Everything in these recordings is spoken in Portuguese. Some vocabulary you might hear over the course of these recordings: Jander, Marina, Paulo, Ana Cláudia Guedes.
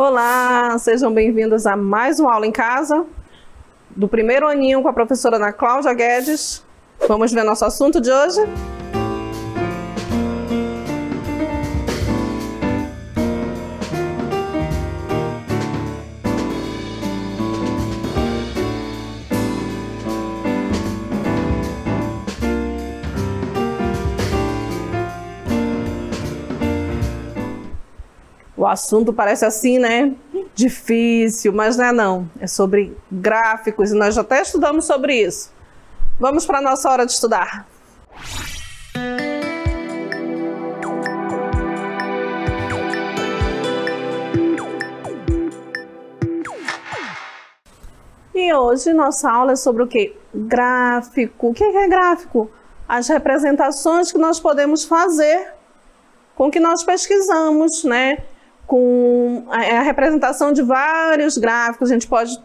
Olá, sejam bem-vindos a mais uma aula em casa do primeiro aninho com a professora Ana Cláudia Guedes. Vamos ver nosso assunto de hoje? O assunto parece assim, né? Difícil, mas não é não. É sobre gráficos e nós já até estudamos sobre isso. Vamos para a nossa hora de estudar. E hoje nossa aula é sobre o quê? Gráfico. O que é gráfico? As representações que nós podemos fazer com o que nós pesquisamos, né? Com a representação de vários gráficos, a gente pode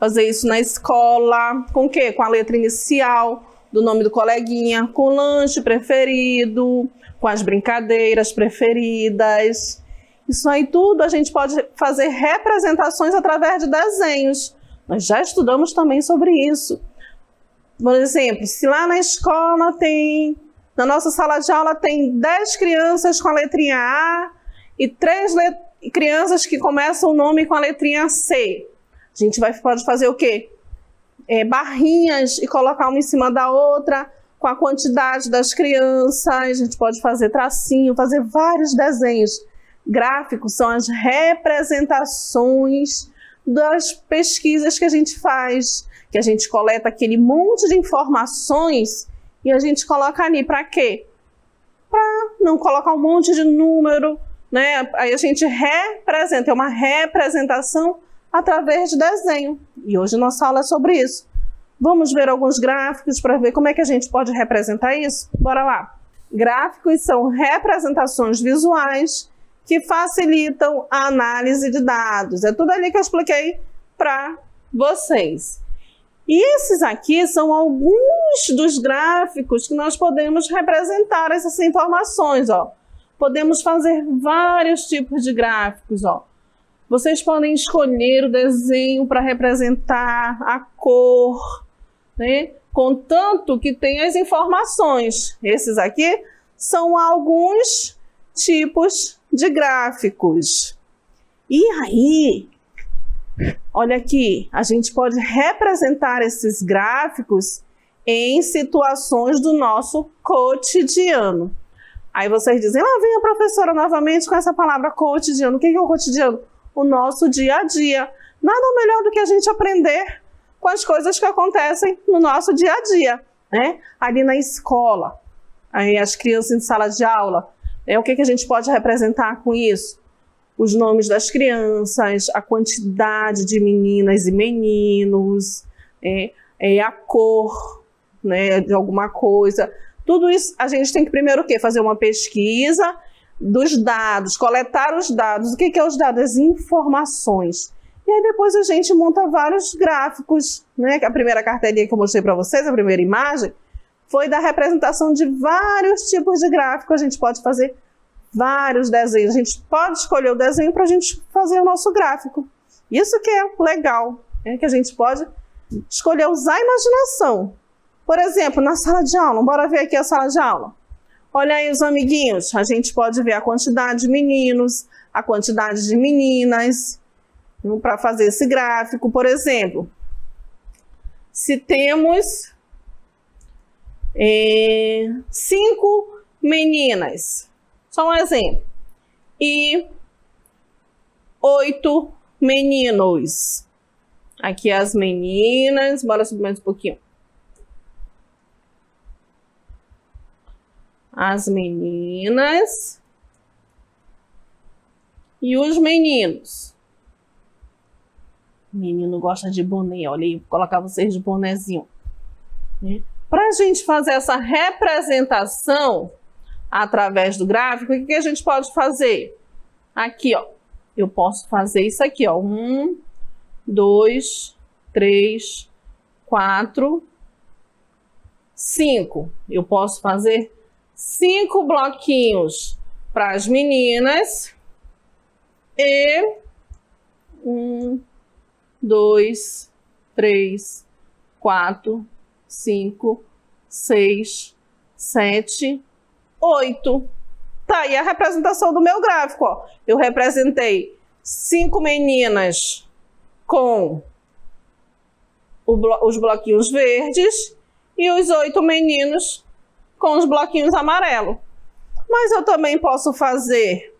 fazer isso na escola, com o quê? Com a letra inicial do nome do coleguinha, com o lanche preferido, com as brincadeiras preferidas. Isso aí tudo a gente pode fazer representações através de desenhos. Nós já estudamos também sobre isso. Por exemplo, se lá na escola tem, na nossa sala de aula tem 10 crianças com a letrinha A, e 3 crianças que começam o nome com a letrinha C. A gente pode fazer o quê? Barrinhas e colocar uma em cima da outra, com a quantidade das crianças. A gente pode fazer tracinho, fazer vários desenhos. Gráficos são as representações das pesquisas que a gente faz, que a gente coleta aquele monte de informações e a gente coloca ali. Para quê? Para não colocar um monte de número, né? Aí a gente representa, é uma representação através de desenho. E hoje nossa aula é sobre isso. Vamos ver alguns gráficos para ver como é que a gente pode representar isso? Bora lá! Gráficos são representações visuais que facilitam a análise de dados. É tudo ali que eu expliquei para vocês. E esses aqui são alguns dos gráficos que nós podemos representar essas informações, ó. Podemos fazer vários tipos de gráficos, ó. Vocês podem escolher o desenho para representar a cor, né? Contanto que tem as informações. Esses aqui são alguns tipos de gráficos. E aí, olha aqui, a gente pode representar esses gráficos em situações do nosso cotidiano. Aí vocês dizem, lá vem a professora novamente com essa palavra cotidiano. O que é o cotidiano? O nosso dia a dia. Nada melhor do que a gente aprender com as coisas que acontecem no nosso dia a dia, né? Ali na escola, aí as crianças em sala de aula. O que a gente pode representar com isso? Os nomes das crianças, a quantidade de meninas e meninos, a cor, né, de alguma coisa. Tudo isso a gente tem que primeiro o quê? Fazer uma pesquisa dos dados, coletar os dados. O que é os dados? As informações. E aí depois a gente monta vários gráficos, né? A primeira carteirinha que eu mostrei para vocês, a primeira imagem, foi da representação de vários tipos de gráfico. A gente pode fazer vários desenhos. A gente pode escolher o desenho para a gente fazer o nosso gráfico. Isso que é legal, né? Que a gente pode escolher usar a imaginação. Por exemplo, na sala de aula, bora ver aqui a sala de aula. Olha aí os amiguinhos, a gente pode ver a quantidade de meninos, a quantidade de meninas, para fazer esse gráfico. Por exemplo, se temos 5 meninas, só um exemplo, e 8 meninos. Aqui as meninas, bora subir mais um pouquinho. As meninas e os meninos. Menino gosta de boné, olha aí, vou colocar vocês de bonézinho. Para a gente fazer essa representação através do gráfico, o que a gente pode fazer? Aqui, ó, eu posso fazer isso aqui, ó. 1, 2, 3, 4, 5. Eu posso fazer 5 bloquinhos para as meninas e 1, 2, 3, 4, 5, 6, 7, 8. Tá, e a representação do meu gráfico, ó. Eu representei 5 meninas com os bloquinhos verdes e os 8 meninos com os bloquinhos amarelos. Mas eu também posso fazer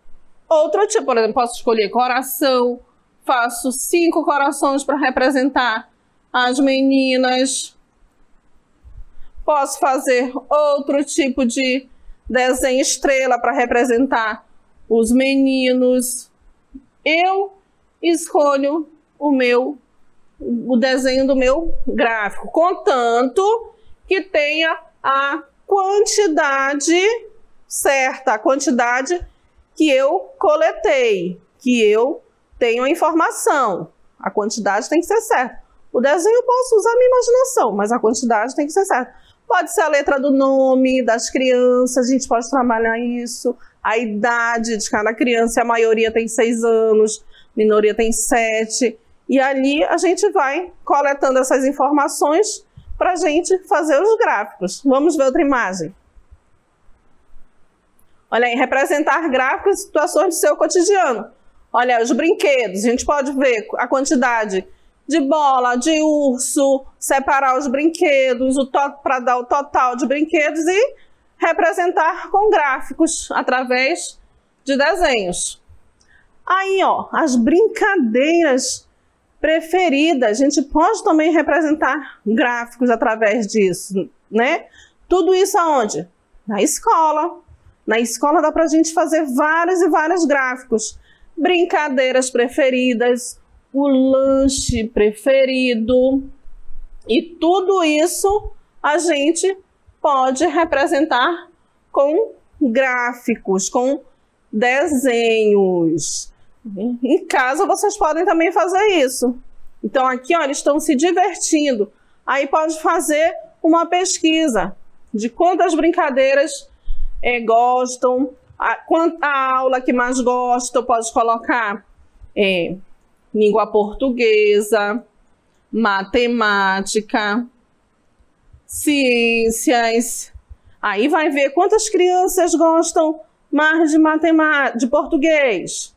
outro tipo, por exemplo, posso escolher coração, faço 5 corações para representar as meninas. Posso fazer outro tipo de desenho estrela para representar os meninos. Eu escolho o desenho do meu gráfico, contanto que tenha a quantidade certa, a quantidade que eu coletei, que eu tenho a informação. A quantidade tem que ser certa. O desenho eu posso usar a minha imaginação, mas a quantidade tem que ser certa. Pode ser a letra do nome das crianças, a gente pode trabalhar isso. A idade de cada criança, a maioria tem 6 anos, minoria tem 7. E ali a gente vai coletando essas informações para a gente fazer os gráficos. Vamos ver outra imagem. Olha aí, representar gráficos e situações do seu cotidiano. Olha, os brinquedos, a gente pode ver a quantidade de bola, de urso, separar os brinquedos, para dar o total de brinquedos e representar com gráficos através de desenhos. Aí, ó, as brincadeiras preferidas, a gente pode também representar gráficos através disso, né? Tudo isso aonde? Na escola. Na escola dá pra gente fazer vários e vários gráficos. Brincadeiras preferidas, o lanche preferido, e tudo isso a gente pode representar com gráficos, com desenhos. Em casa vocês podem também fazer isso. Então aqui, ó, eles estão se divertindo. Aí pode fazer uma pesquisa de quantas brincadeiras gostam, a aula que mais gostam. Pode colocar língua portuguesa, matemática, ciências. Aí vai ver quantas crianças gostam mais de matemática, de português.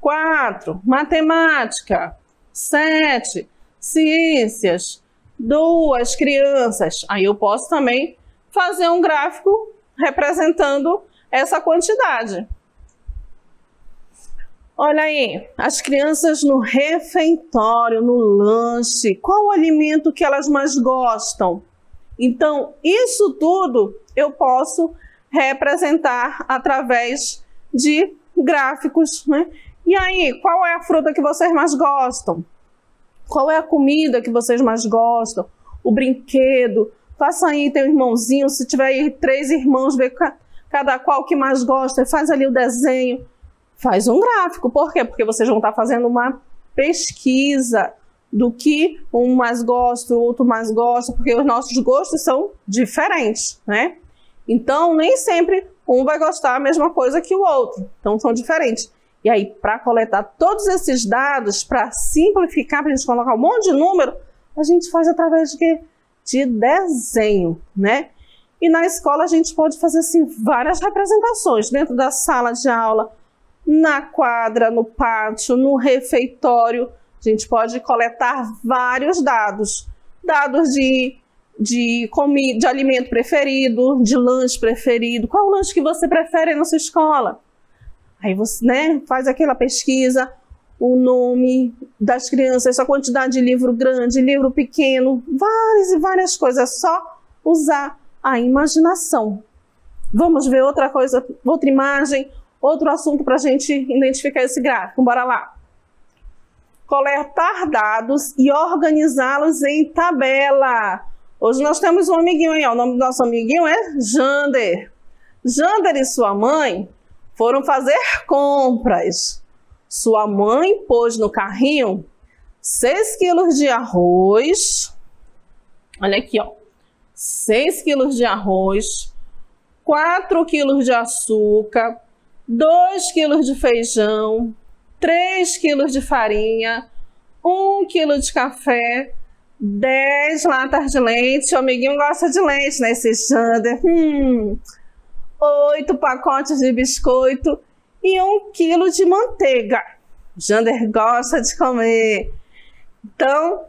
4, matemática. 7, ciências. 2 crianças. Aí eu posso também fazer um gráfico representando essa quantidade. Olha aí, as crianças no refeitório, no lanche, qual o alimento que elas mais gostam? Então, isso tudo eu posso representar através de gráficos, né? E aí, qual é a fruta que vocês mais gostam? Qual é a comida que vocês mais gostam? O brinquedo? Faça aí teu irmãozinho, se tiver aí 3 irmãos, vê cada qual que mais gosta, faz ali o desenho, faz um gráfico. Por quê? Porque vocês vão estar fazendo uma pesquisa do que um mais gosta, o outro mais gosta, porque os nossos gostos são diferentes, né? Então, nem sempre um vai gostar a mesma coisa que o outro, então são diferentes. E aí, para coletar todos esses dados, para simplificar, para a gente colocar um monte de número, a gente faz através de quê? De desenho, né? E na escola a gente pode fazer assim várias representações, dentro da sala de aula, na quadra, no pátio, no refeitório. A gente pode coletar vários dados, dados de alimento preferido, de lanche preferido. Qual o lanche que você prefere na sua escola? Aí você, né, faz aquela pesquisa, o nome das crianças, a quantidade de livro grande, livro pequeno, várias e várias coisas. É só usar a imaginação. Vamos ver outra coisa, outra imagem, outro assunto para a gente identificar esse gráfico. Bora lá. Coletar dados e organizá-los em tabela. Hoje nós temos um amiguinho aí, ó. O nome do nosso amiguinho é Jander. Jander e sua mãe foram fazer compras. Sua mãe pôs no carrinho 6 quilos de arroz. Olha aqui, ó. 6 quilos de arroz, 4 quilos de açúcar, 2 quilos de feijão, 3 quilos de farinha, 1 quilo de café, 10 latas de leite, o amiguinho gosta de leite, né, esse Jander, 8 pacotes de biscoito e 1 quilo de manteiga. O Jander gosta de comer. Então,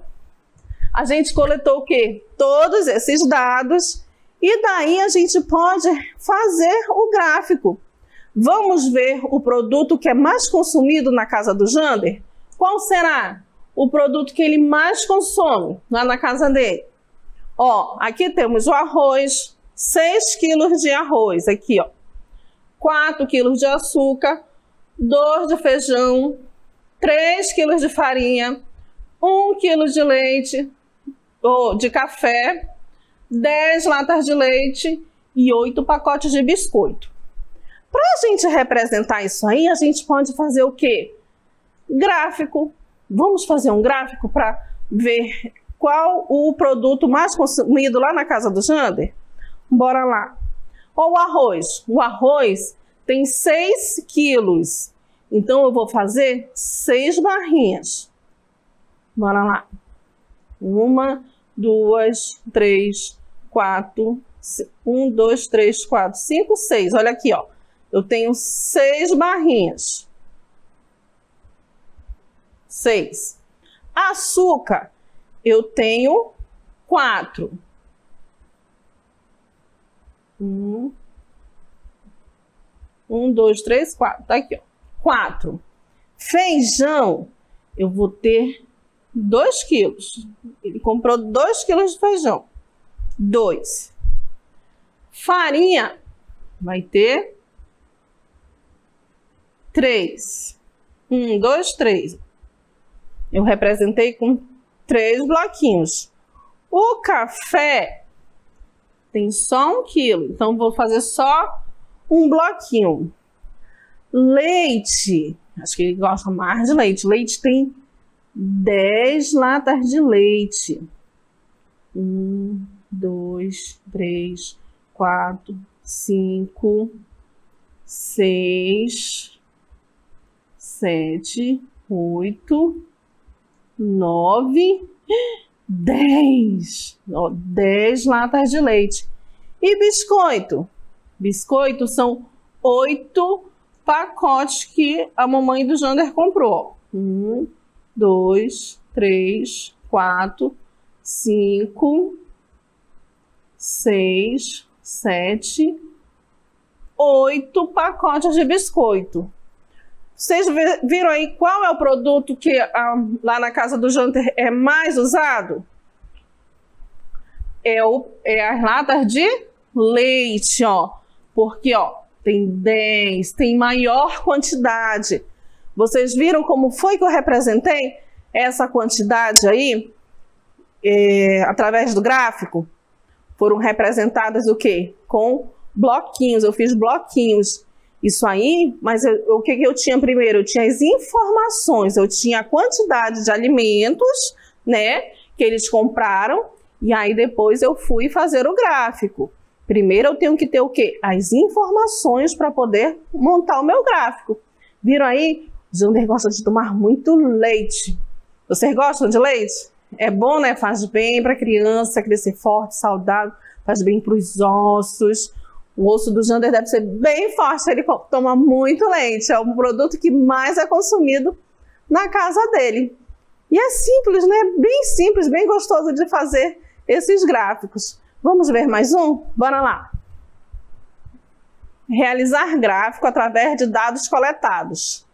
a gente coletou o quê? Todos esses dados e daí a gente pode fazer o gráfico. Vamos ver o produto que é mais consumido na casa do Jander? Qual será o produto que ele mais consome lá na casa dele? Ó, aqui temos o arroz, 6 quilos de arroz, aqui ó, 4 quilos de açúcar, 2 de feijão, 3 quilos de farinha, 1 quilo de leite, ou de café, 10 latas de leite e 8 pacotes de biscoito. Para a gente representar isso aí, a gente pode fazer o quê? Gráfico. Vamos fazer um gráfico para ver qual o produto mais consumido lá na casa do Jander? Bora lá. Ó, o arroz. O arroz tem 6 quilos. Então eu vou fazer 6 barrinhas. Bora lá. 1, 2, 3, 4, 5, 6. Olha aqui, ó. Eu tenho 6 barrinhas. 6. Açúcar, eu tenho 4. 1, 2, 3, 4. Tá aqui, ó. 4. Feijão, eu vou ter 2 quilos. Ele comprou 2 quilos de feijão. 2. Farinha, vai ter 3. 1, 2, 3. Eu representei com 3 bloquinhos. O café tem só 1 quilo, então vou fazer só 1 bloquinho. Leite, acho que ele gosta mais de leite. Leite tem 10 latas de leite. 1, 2, 3, 4, 5, 6, 7, 8, 9, 10. Ó, 10 latas de leite. E biscoito? Biscoito são 8 pacotes que a mamãe do Jander comprou. 1, 2, 3, 4, 5, 6, 7, 8 pacotes de biscoito. Vocês viram aí qual é o produto que lá na casa do Jander é mais usado? É as latas de leite, ó. Porque, ó, tem 10, tem maior quantidade. Vocês viram como foi que eu representei essa quantidade aí? Através do gráfico? Foram representadas o quê? Com bloquinhos, eu fiz bloquinhos. Isso aí, mas o que eu tinha primeiro? Eu tinha as informações, eu tinha a quantidade de alimentos, né, que eles compraram, e aí depois eu fui fazer o gráfico. Primeiro eu tenho que ter o quê? As informações para poder montar o meu gráfico. Viram aí? O Jander gosta de tomar muito leite. Vocês gostam de leite? É bom, né? Faz bem para a criança crescer forte, saudável, faz bem para os ossos. O osso do Jander deve ser bem forte, ele toma muito leite. É um produto que mais é consumido na casa dele. E é simples, né? Bem simples, bem gostoso de fazer esses gráficos. Vamos ver mais um? Bora lá. Realizar gráfico através de dados coletados.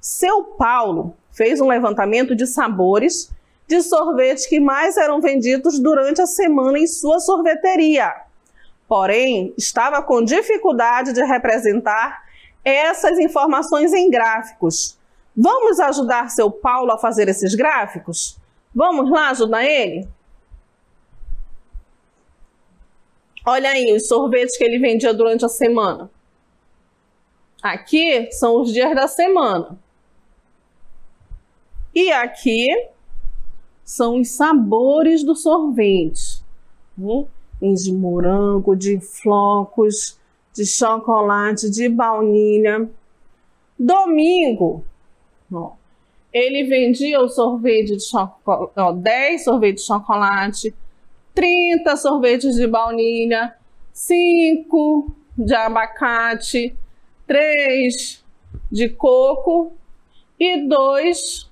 Seu Paulo fez um levantamento de sabores de sorvetes que mais eram vendidos durante a semana em sua sorveteria. Porém, estava com dificuldade de representar essas informações em gráficos. Vamos ajudar seu Paulo a fazer esses gráficos? Vamos lá ajudar ele? Olha aí os sorvetes que ele vendia durante a semana. Aqui são os dias da semana. E aqui são os sabores do sorvete. De morango, de flocos, de chocolate, de baunilha. Domingo, ó, Ele vendia o sorvete de chocolate, ó, 10 sorvetes de chocolate, 30 sorvetes de baunilha, 5 de abacate, 3 de coco e 2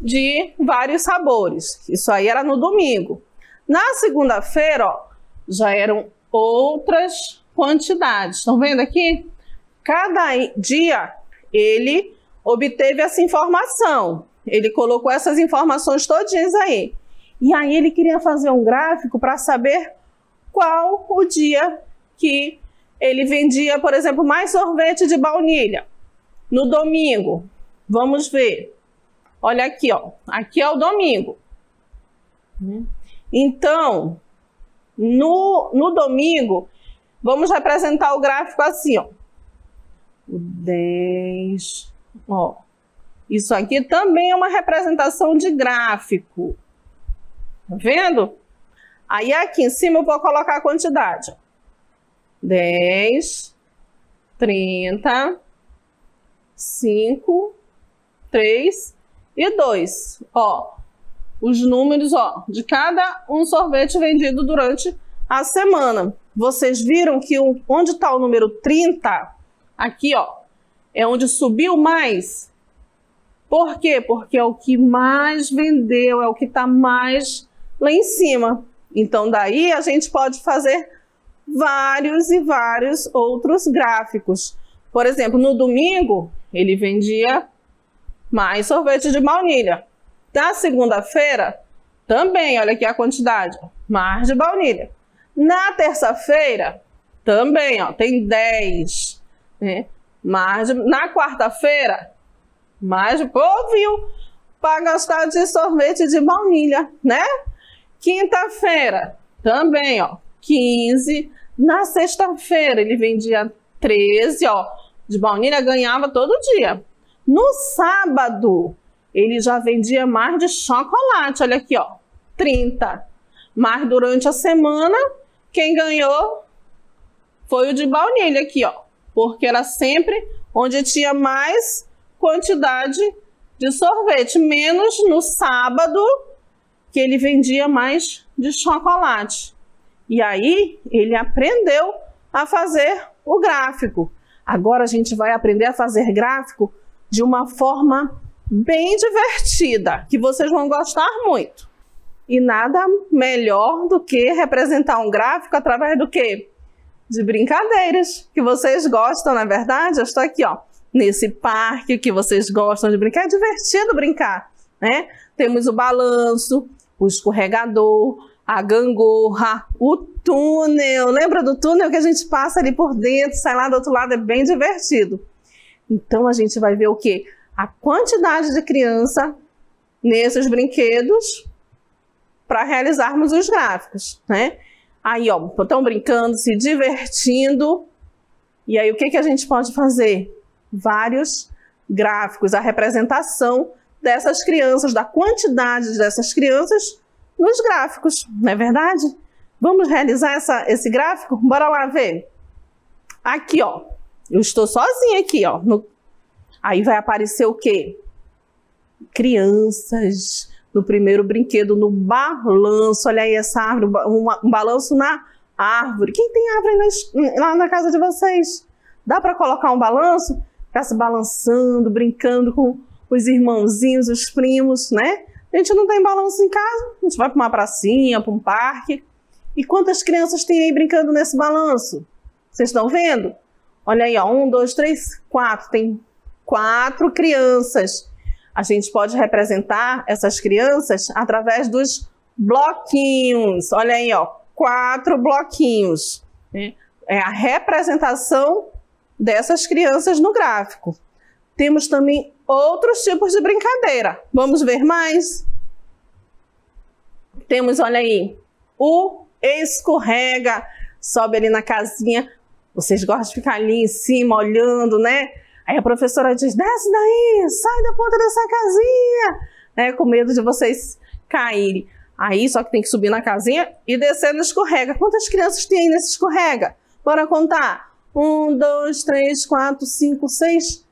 de vários sabores. Isso aí era no domingo. Na segunda-feira, ó, já eram outras quantidades. Estão vendo aqui? Cada dia ele obteve essa informação. Ele colocou essas informações todinhas aí. E aí ele queria fazer um gráfico para saber qual o dia que ele vendia, por exemplo, mais sorvete de baunilha. No domingo, vamos ver. Olha aqui, ó. Aqui é o domingo. Então, no domingo, vamos representar o gráfico assim, ó. O 10, ó. Isso aqui também é uma representação de gráfico. Tá vendo? Aí aqui em cima eu vou colocar a quantidade. 10, 30, 5, 3 e 2. Ó, os números, ó, de cada um sorvete vendido durante a semana. Vocês viram que onde está o número 30, aqui, ó, é onde subiu mais. Por quê? Porque é o que mais vendeu, é o que está mais lá em cima. Então, daí a gente pode fazer vários e vários outros gráficos. Por exemplo, no domingo, ele vendia mais sorvete de baunilha. Na segunda-feira, também, olha aqui a quantidade, mais de baunilha. Na terça-feira, também, ó, tem 10, né? Mais de... Na quarta-feira, mais de... Pô, viu? Para gastar de sorvete de baunilha, né? Quinta-feira, também, ó, 15. Na sexta-feira, ele vendia 13, ó, de baunilha, ganhava todo dia. No sábado, ele já vendia mais de chocolate, olha aqui, ó, 30. Mas durante a semana, quem ganhou foi o de baunilha aqui, ó, porque era sempre onde tinha mais quantidade de sorvete, menos no sábado, que ele vendia mais de chocolate. E aí, ele aprendeu a fazer o gráfico. Agora a gente vai aprender a fazer gráfico de uma forma bem divertida, que vocês vão gostar muito. E nada melhor do que representar um gráfico através do quê? De brincadeiras, que vocês gostam, na verdade. Eu estou aqui, ó, nesse parque que vocês gostam de brincar. É divertido brincar, né? Temos o balanço, o escorregador, a gangorra, o túnel. Lembra do túnel que a gente passa ali por dentro, sai lá do outro lado, é bem divertido. Então a gente vai ver o quê? A quantidade de criança nesses brinquedos para realizarmos os gráficos, né? Aí, ó, estão brincando, se divertindo. E aí o que que a gente pode fazer? Vários gráficos, a representação dessas crianças, da quantidade dessas crianças nos gráficos, não é verdade? Vamos realizar esse gráfico? Bora lá ver. Aqui, ó, eu estou sozinha aqui, ó. Aí vai aparecer o quê? Crianças no primeiro brinquedo, no balanço. Olha aí essa árvore, um balanço na árvore. Quem tem árvore lá na casa de vocês? Dá para colocar um balanço? Ficar se balançando, brincando com os irmãozinhos, os primos, né? A gente não tem balanço em casa, a gente vai para uma pracinha, para um parque. E quantas crianças tem aí brincando nesse balanço? Vocês estão vendo? Olha aí, ó, 1, 2, 3, 4. Tem 4 crianças. A gente pode representar essas crianças através dos bloquinhos. Olha aí, ó, 4 bloquinhos. É a representação dessas crianças no gráfico. Temos também outros tipos de brincadeira. Vamos ver mais? Temos, olha aí, o escorrega. Sobe ali na casinha. Vocês gostam de ficar ali em cima, olhando, né? Aí a professora diz, desce daí, sai da ponta dessa casinha. Né? Com medo de vocês caírem. Aí só que tem que subir na casinha e descer no escorrega. Quantas crianças tem aí nesse escorrega? Bora contar. 1, 2, 3, 4, 5, 6...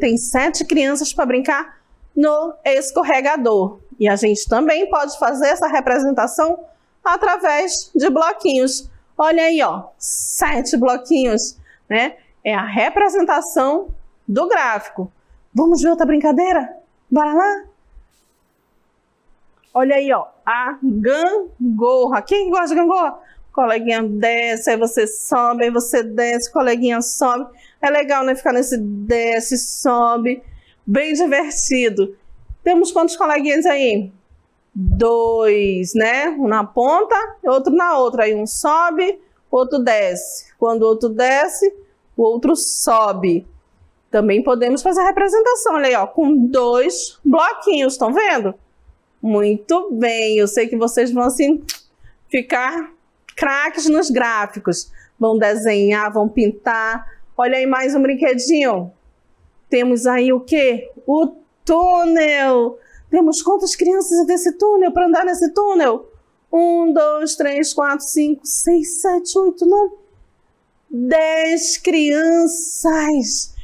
tem sete crianças para brincar no escorregador. E a gente também pode fazer essa representação através de bloquinhos. Olha aí, ó, 7 bloquinhos, né? É a representação do gráfico. Vamos ver outra brincadeira? Bora lá? Olha aí, ó, a gangorra. Quem gosta de gangorra? Coleguinha desce, aí você sobe, aí você desce, coleguinha sobe. É legal, né? Ficar nesse desce, sobe. Bem divertido. Temos quantos coleguinhas aí? 2, né? Um na ponta, outro na outra. Aí um sobe, outro desce. Quando o outro desce, o outro sobe. Também podemos fazer a representação, olha aí, ó, com 2 bloquinhos, estão vendo? Muito bem, eu sei que vocês vão assim ficar craques nos gráficos. Vão desenhar, vão pintar. Olha aí mais um brinquedinho. Temos aí o quê? O túnel. Temos quantas crianças nesse túnel, para andar nesse túnel? 1, 2, 3, 4, 5, 6, 7, 8, 9, 10 crianças.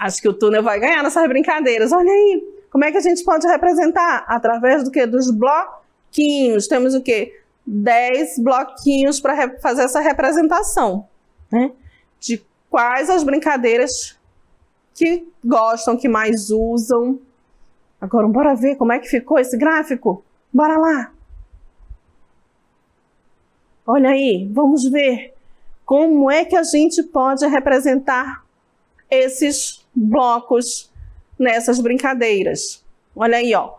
Acho que o túnel vai ganhar nessas brincadeiras. Olha aí, como é que a gente pode representar? Através do quê? Dos bloquinhos. Temos o quê? 10 bloquinhos para fazer essa representação, né? De quais as brincadeiras que gostam, que mais usam. Agora, bora ver como é que ficou esse gráfico? Bora lá! Olha aí, vamos ver como é que a gente pode representar esses blocos nessas brincadeiras. Olha aí, ó.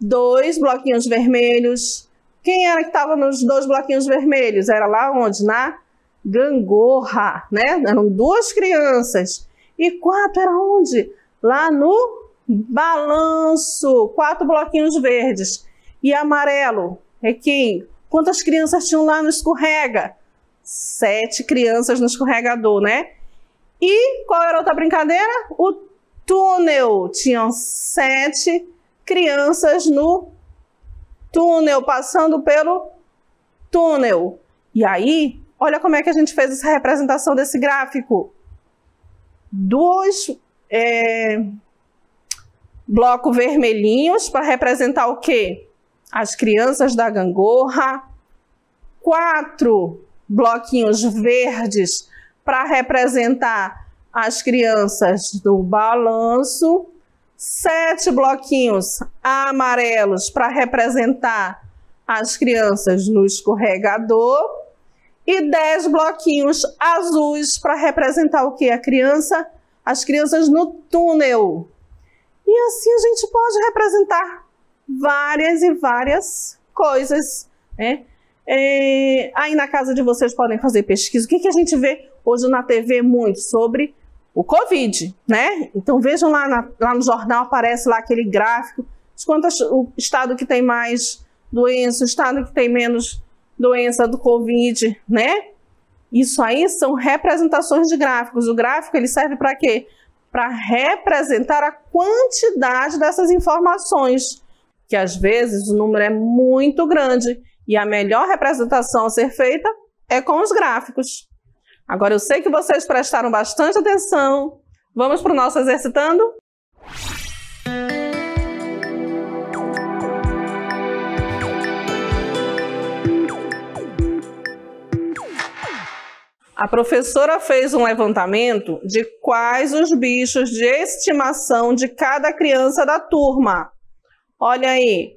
2 bloquinhos vermelhos. Quem era que estava nos 2 bloquinhos vermelhos? Era lá onde? Na gangorra, né? Eram 2 crianças. E 4 era onde? Lá no balanço. 4 bloquinhos verdes. E amarelo é quem? Quantas crianças tinham lá no escorrega? 7 crianças no escorregador, né? E qual era a outra brincadeira? O túnel. Tinham 7 crianças no túnel, passando pelo túnel. E aí, olha como é que a gente fez essa representação desse gráfico. 2 blocos vermelhinhos para representar o quê? As crianças da gangorra. 4 bloquinhos verdes para representar as crianças do balanço. 7 bloquinhos amarelos para representar as crianças no escorregador. E 10 bloquinhos azuis para representar o que? As crianças no túnel. E assim a gente pode representar várias e várias coisas, né? Aí na casa de vocês podem fazer pesquisa. O que a gente vê hoje na TV muito sobre o Covid, né? Então vejam lá, lá no jornal, aparece lá aquele gráfico de quantas, o estado que tem mais doença, o estado que tem menos doença do Covid, né? Isso aí são representações de gráficos. O gráfico, ele serve para quê? Para representar a quantidade dessas informações, que às vezes o número é muito grande. E a melhor representação a ser feita é com os gráficos. Agora eu sei que vocês prestaram bastante atenção. Vamos para o nosso exercitando? A professora fez um levantamento de quais os bichos de estimação de cada criança da turma. Olha aí.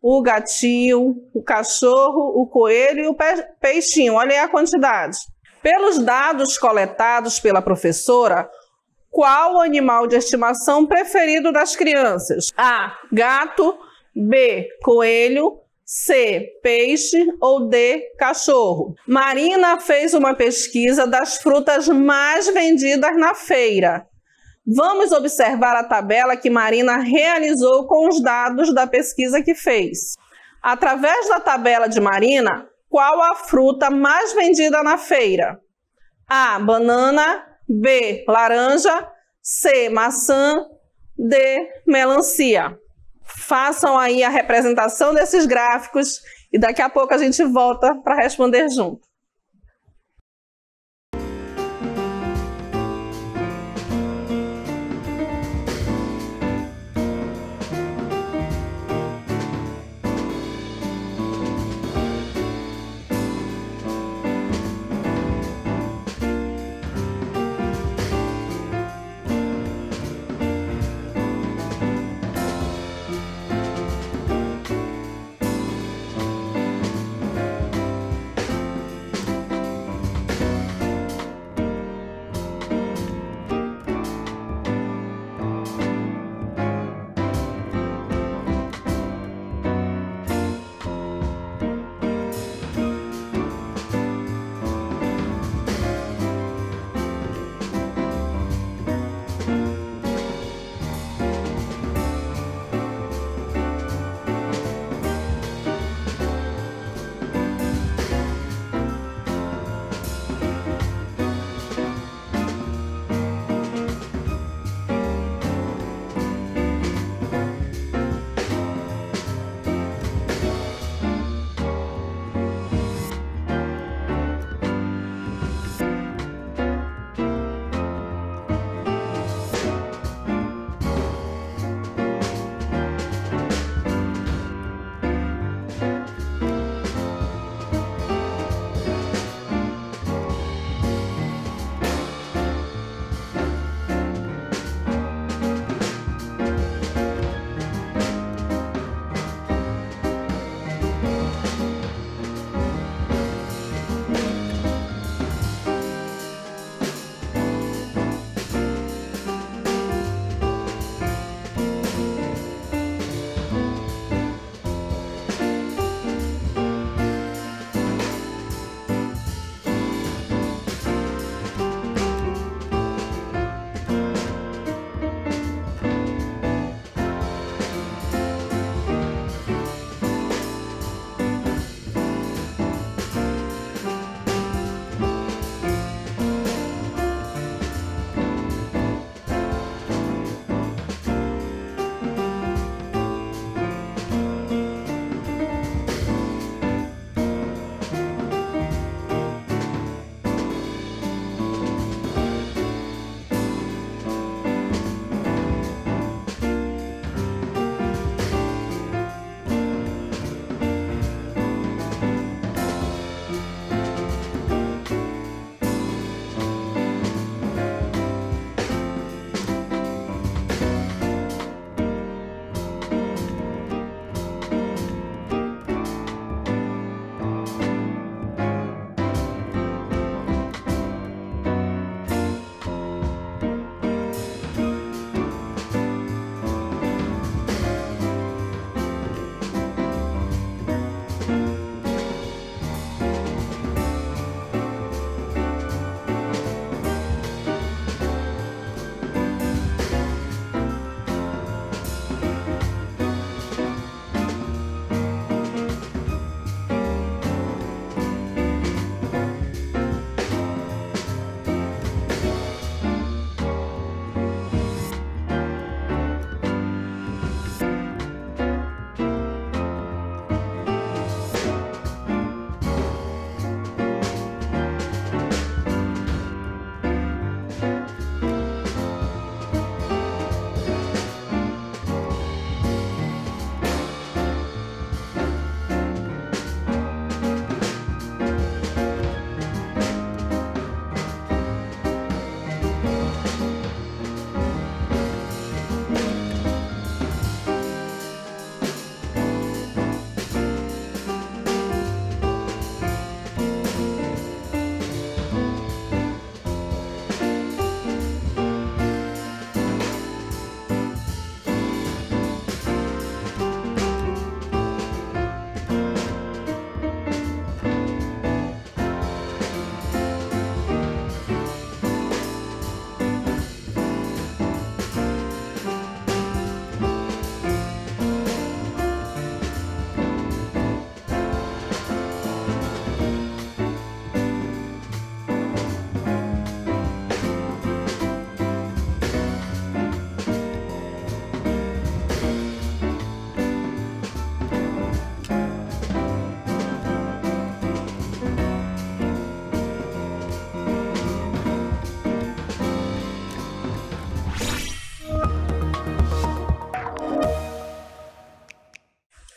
O gatinho, o cachorro, o coelho e o peixinho. Olha aí a quantidade. Pelos dados coletados pela professora, qual o animal de estimação preferido das crianças? A. Gato. B. Coelho. C. Peixe. Ou D. Cachorro. Marina fez uma pesquisa das frutas mais vendidas na feira. Vamos observar a tabela que Marina realizou com os dados da pesquisa que fez. Através da tabela de Marina, qual a fruta mais vendida na feira? A. Banana. B. Laranja. C. Maçã. D. Melancia. Façam aí a representação desses gráficos e daqui a pouco a gente volta para responder junto.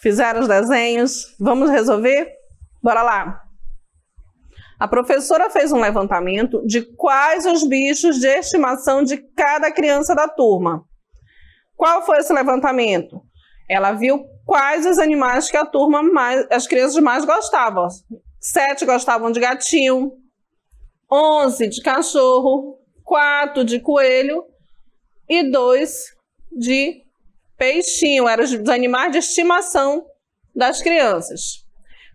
Fizeram os desenhos? Vamos resolver? Bora lá! A professora fez um levantamento de quais os bichos de estimação de cada criança da turma. Qual foi esse levantamento? Ela viu quais os animais que as crianças mais gostavam. 7 gostavam de gatinho, 11 de cachorro, 4 de coelho e 2 de peixinho. Eram os animais de estimação das crianças.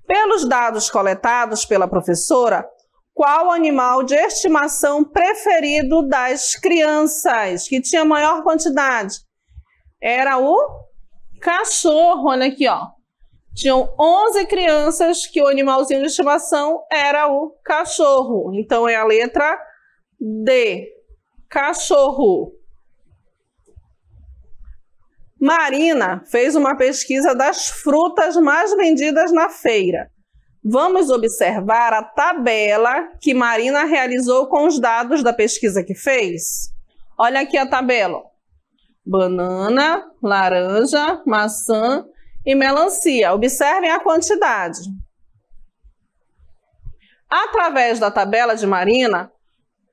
Pelos dados coletados pela professora, qual animal de estimação preferido das crianças, que tinha maior quantidade? Era o cachorro, olha aqui, ó. Tinham 11 crianças que o animalzinho de estimação era o cachorro. Então, é a letra D, cachorro. Marina fez uma pesquisa das frutas mais vendidas na feira. Vamos observar a tabela que Marina realizou com os dados da pesquisa que fez. Olha aqui a tabela. Banana, laranja, maçã e melancia. Observem a quantidade. Através da tabela de Marina,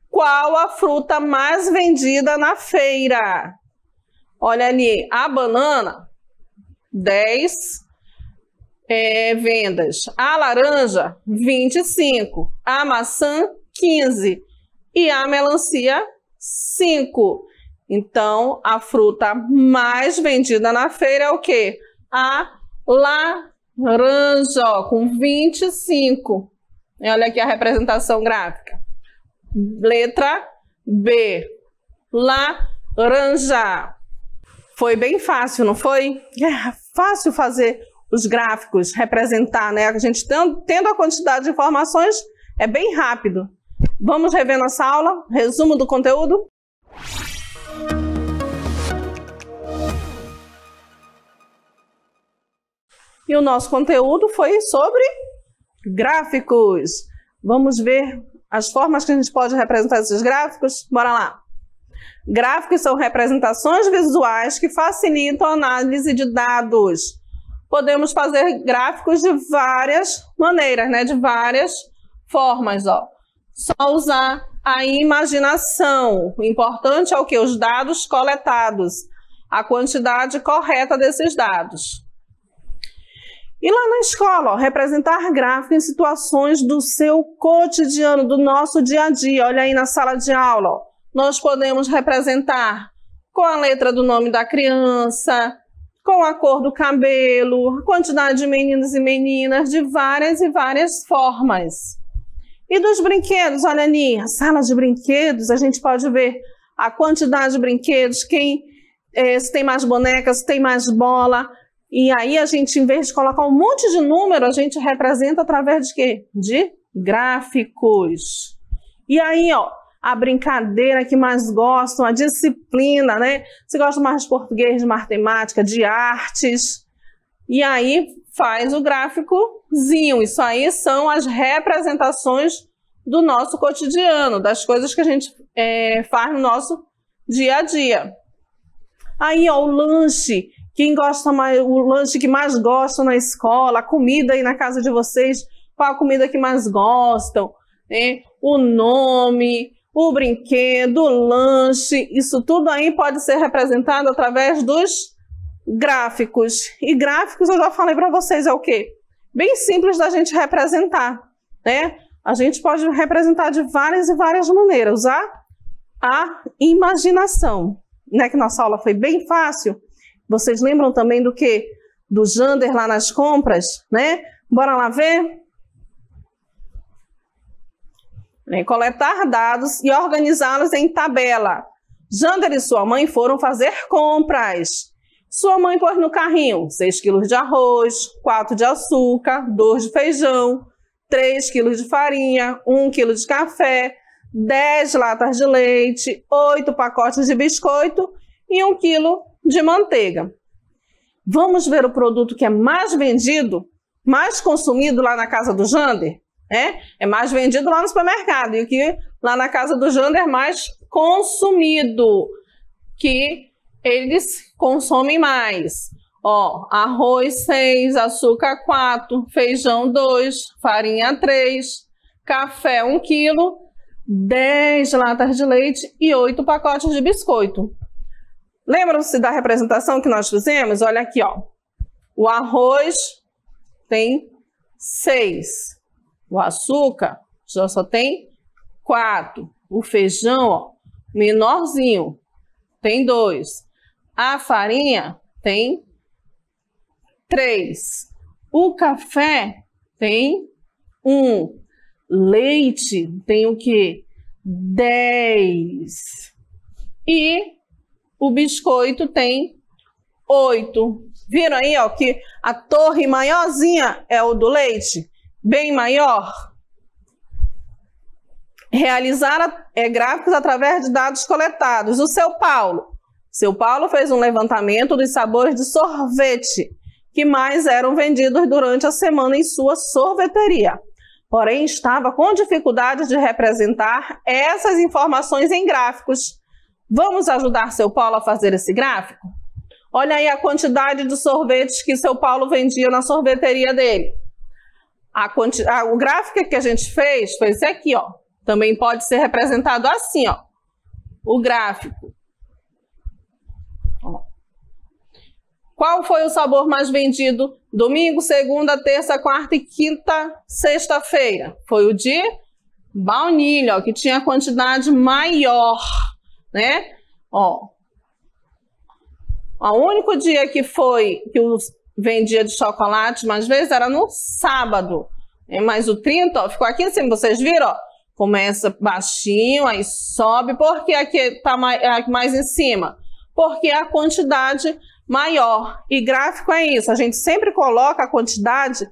qual a fruta mais vendida na feira? Olha ali, a banana, 10 vendas. A laranja, 25. A maçã, 15. E a melancia, 5. Então, a fruta mais vendida na feira é o quê? A laranja, ó, com 25. E olha aqui a representação gráfica. Letra B, laranja. Foi bem fácil, não foi? É fácil fazer os gráficos, representar, né? A gente tendo a quantidade de informações, é bem rápido. Vamos rever nossa aula? Resumo do conteúdo? E o nosso conteúdo foi sobre gráficos. Vamos ver as formas que a gente pode representar esses gráficos? Bora lá! Gráficos são representações visuais que facilitam a análise de dados. Podemos fazer gráficos de várias maneiras, né? De várias formas, ó. Só usar a imaginação. O importante é o quê? Os dados coletados. A quantidade correta desses dados. E lá na escola, ó, representar gráfico em situações do seu cotidiano, do nosso dia a dia. Olha aí na sala de aula, ó. Nós podemos representar com a letra do nome da criança, com a cor do cabelo, a quantidade de meninos e meninas, de várias e várias formas. E dos brinquedos, olha ali, a sala de brinquedos, a gente pode ver a quantidade de brinquedos, se tem mais bonecas, se tem mais bola. E aí a gente, em vez de colocar um monte de número, a gente representa através de quê? De gráficos. E aí, ó, a brincadeira que mais gostam, a disciplina, né? Você gosta mais de português, de matemática, de artes. E aí faz o gráficozinho. Isso aí são as representações do nosso cotidiano, das coisas que a gente faz no nosso dia a dia. Aí, ó, o lanche. Quem gosta mais, o lanche que mais gostam na escola, a comida aí na casa de vocês, qual a comida que mais gostam, né? O nome, o brinquedo, o lanche, isso tudo aí pode ser representado através dos gráficos. E gráficos, eu já falei para vocês, é o quê? Bem simples da gente representar, né? A gente pode representar de várias e várias maneiras, usar a imaginação, né? Que nossa aula foi bem fácil. Vocês lembram também do quê? Do Jander lá nas compras, né? Bora lá ver? Coletar dados e organizá-los em tabela. Jander e sua mãe foram fazer compras. Sua mãe pôs no carrinho 6 quilos de arroz, 4 de açúcar, 2 de feijão, 3 quilos de farinha, 1 quilo de café, 10 latas de leite, 8 pacotes de biscoito e 1 quilo de manteiga. Vamos ver o produto que é mais vendido, mais consumido lá na casa do Jander? É mais vendido lá no supermercado, e o que lá na casa do Jander é mais consumido, que eles consomem mais. Ó, arroz 6, açúcar 4, feijão 2, farinha 3, café 1 kg, 10 latas de leite e 8 pacotes de biscoito. Lembram-se da representação que nós fizemos? Olha aqui, ó. O arroz tem 6, o açúcar já só tem 4, o feijão, ó, menorzinho, tem 2, a farinha tem 3, o café tem 1, leite tem o quê? 10 e o biscoito tem 8. Viram aí, ó, que a torre maiorzinha é o do leite, bem maior. Realizar gráficos através de dados coletados. O seu Paulo. Seu Paulo fez um levantamento dos sabores de sorvete que mais eram vendidos durante a semana em sua sorveteria. Porém, estava com dificuldade de representar essas informações em gráficos. Vamos ajudar seu Paulo a fazer esse gráfico? Olha aí a quantidade de sorvetes que seu Paulo vendia na sorveteria dele. O gráfico que a gente fez foi esse aqui, ó. Também pode ser representado assim, ó. O gráfico. Ó. Qual foi o sabor mais vendido? Domingo, segunda, terça, quarta e quinta, sexta-feira. Foi o de baunilha, ó, que tinha a quantidade maior, né? Ó. O único dia que foi que eu vendia de chocolate mais vezes era no sábado. Mas o 30, ó, ficou aqui em cima, vocês viram, ó? Começa baixinho, aí sobe. Por que aqui está mais em cima? Porque é a quantidade maior. E gráfico é isso. A gente sempre coloca a quantidade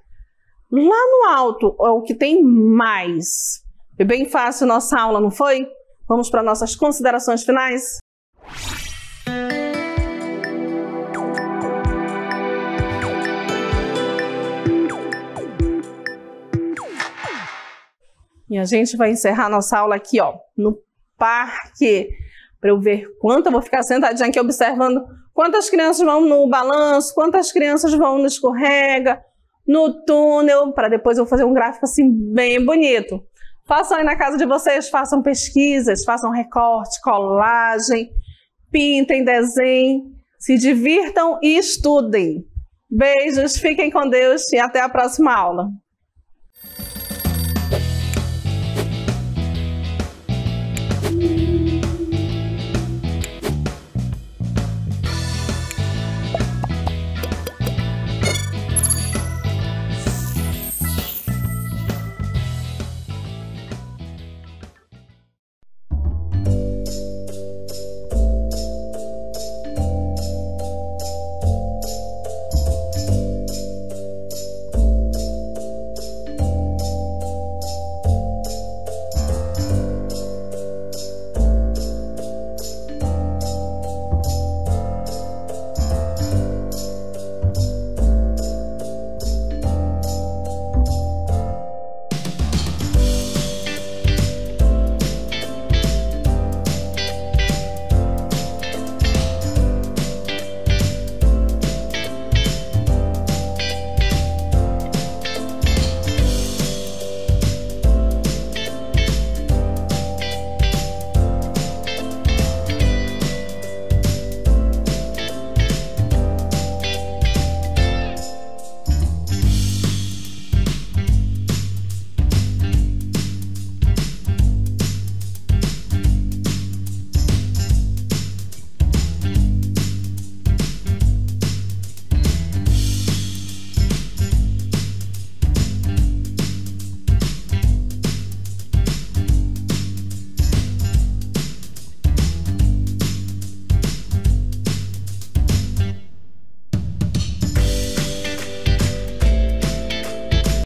lá no alto, é o que tem mais. Foi bem fácil nossa aula, não foi? Vamos para nossas considerações finais? E a gente vai encerrar nossa aula aqui, ó, no parque, para eu ver quanto eu vou ficar sentadinha aqui observando quantas crianças vão no balanço, quantas crianças vão no escorrega, no túnel, para depois eu fazer um gráfico assim bem bonito. Façam aí na casa de vocês, façam pesquisas, façam recorte, colagem, pintem, desenhem, se divirtam e estudem. Beijos, fiquem com Deus e até a próxima aula.